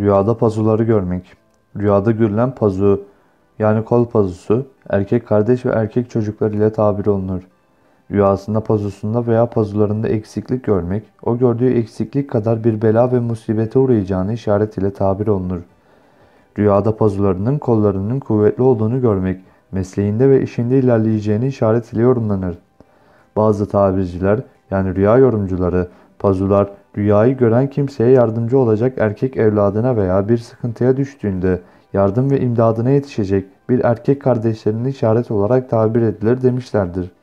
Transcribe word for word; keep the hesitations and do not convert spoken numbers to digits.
Rüyada pazuları görmek. Rüyada görülen pazu yani kol pazusu erkek kardeş ve erkek çocuklar ile tabir olunur. Rüyasında pazusunda veya pazularında eksiklik görmek, o gördüğü eksiklik kadar bir bela ve musibete uğrayacağını işaret ile tabir olunur. Rüyada pazularının kollarının kuvvetli olduğunu görmek, mesleğinde ve işinde ilerleyeceğini işaret ile yorumlanır. Bazı tabirciler yani rüya yorumcuları, pazular rüyayı gören kimseye yardımcı olacak erkek evladına veya bir sıkıntıya düştüğünde yardım ve imdadına yetişecek bir erkek kardeşlerinin işaret olarak tabir edilir demişlerdir.